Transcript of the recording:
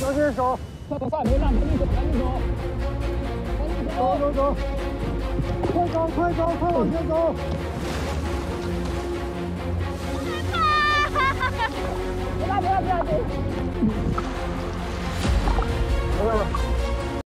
就是手，快走快别让赶紧走，赶紧走，走走走，快走快走快往前走。 别拉别拉别拉！